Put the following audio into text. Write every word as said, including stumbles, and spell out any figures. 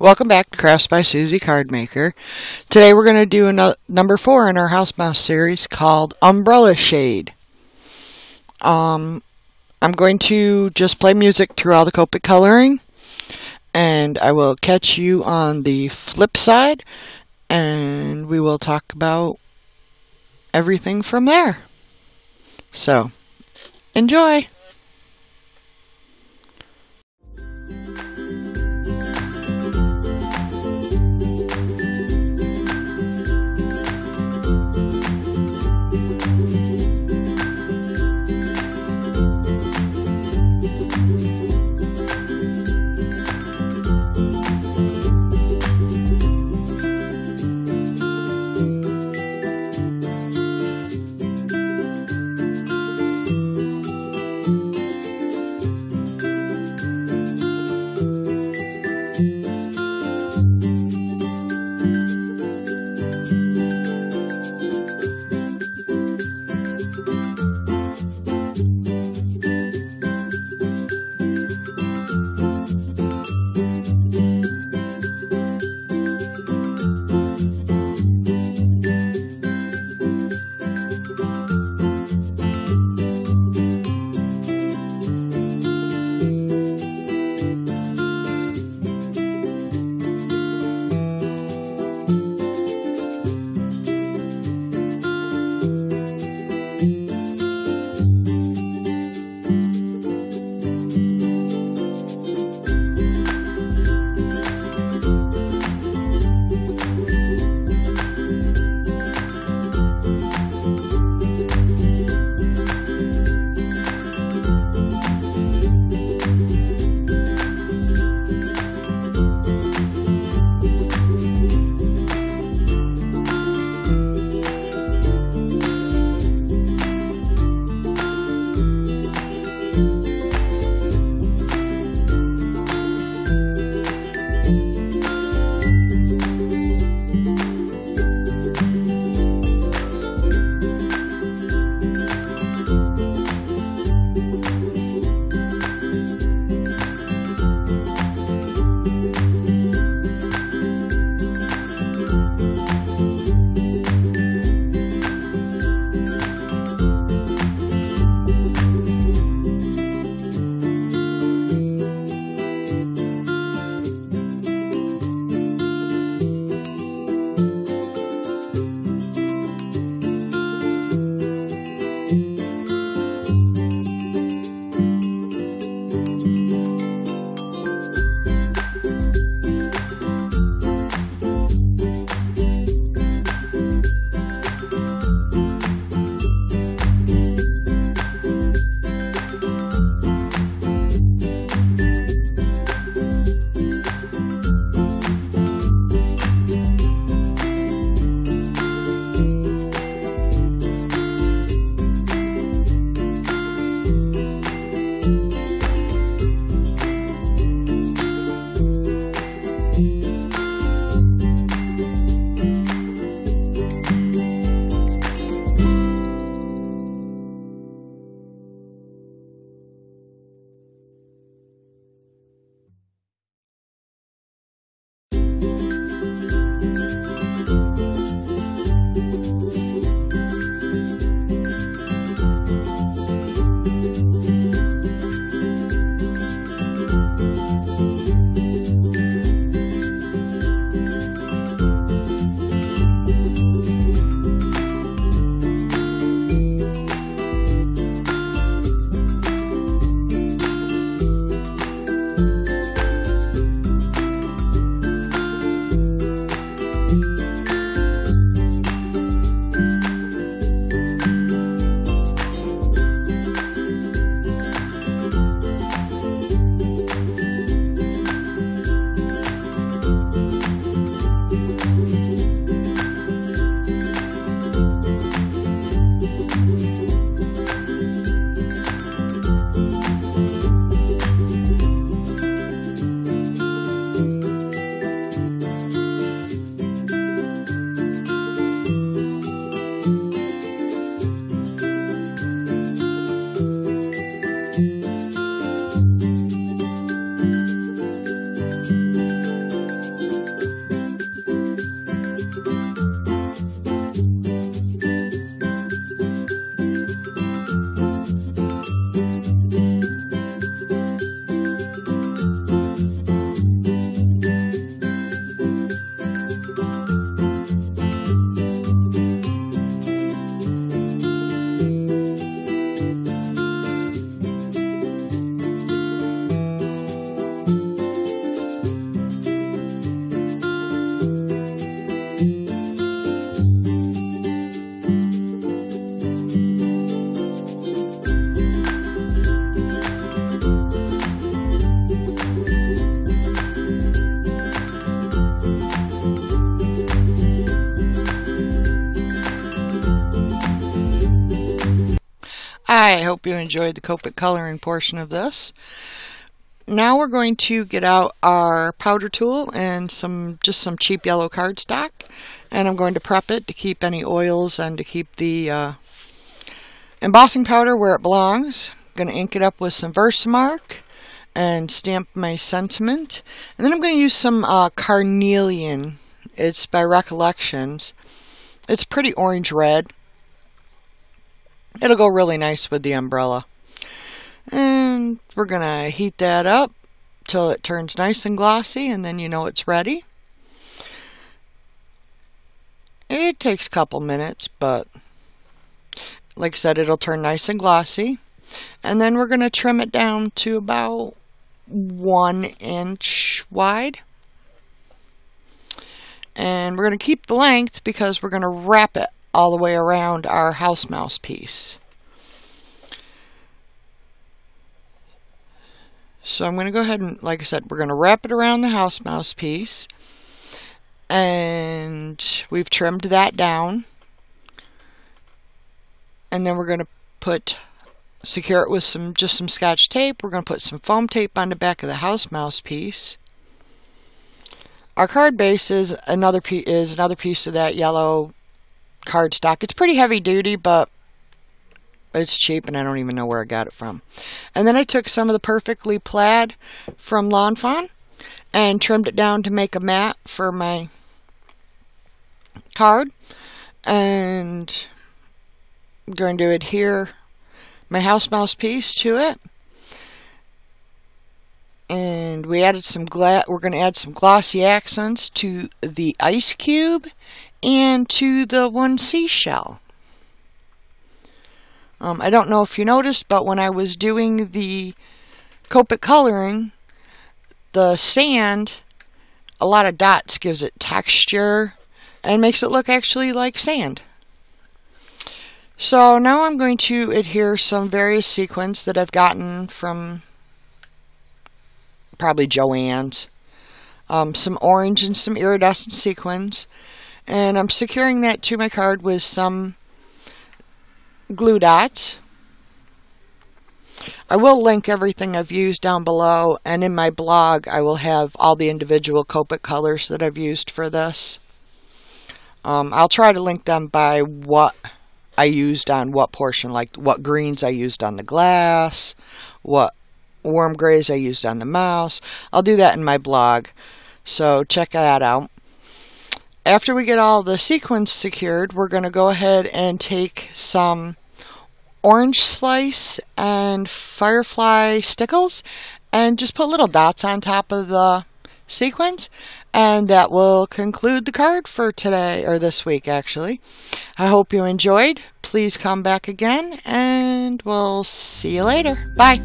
Welcome back to Crafts by Susie Cardmaker. Today we're going to do another, number four in our House Mouse series called Umbrella Shade. Um, I'm going to just play music through all the Copic coloring, and I will catch you on the flip side, and we will talk about everything from there. So, enjoy! Thank you. Hi, I hope you enjoyed the Copic coloring portion of this. Now we're going to get out our powder tool and some just some cheap yellow cardstock, and I'm going to prep it to keep any oils and to keep the uh, embossing powder where it belongs. I'm going to ink it up with some Versamark and stamp my sentiment, and then I'm going to use some uh, carnelian. It's by Recollections. It's pretty orange red. It'll go really nice with the umbrella. And we're going to heat that up till it turns nice and glossy, and then you know it's ready. It takes a couple minutes, but like I said, it'll turn nice and glossy. And then we're going to trim it down to about one inch wide. And we're going to keep the length because we're going to wrap it all the way around our House Mouse piece. So I'm going to go ahead and, like I said, we're going to wrap it around the House Mouse piece. And we've trimmed that down. And then we're going to put, secure it with some, just some scotch tape. We're going to put some foam tape on the back of the House Mouse piece. Our card base is another piece is another piece of that yellow cardstock. It's pretty heavy duty, but it's cheap, and I don't even know where I got it from. And then I took some of the Perfectly Plaid from Lawn Fawn and trimmed it down to make a mat for my card. And I'm going to adhere my House Mouse piece to it. And we added some gla we're going to add some glossy accents to the ice cube and to the one seashell. Um, I don't know if you noticed, but when I was doing the Copic coloring, the sand, a lot of dots gives it texture and makes it look actually like sand. So now I'm going to adhere some various sequins that I've gotten from probably Joann's, um, some orange and some iridescent sequins, and I'm securing that to my card with some glue dots. I will link everything I've used down below, and in my blog I will have all the individual Copic colors that I've used for this. Um, I'll try to link them by what I used on what portion, like what greens I used on the glass, what warm grays I used on the mouse. I'll do that in my blog, so check that out. After we get all the sequins secured, we're going to go ahead and take some Orange Slice and Firefly Stickles and just put little dots on top of the sequins, and that will conclude the card for today, or this week actually. I hope you enjoyed. Please come back again, and we'll see you later. Bye.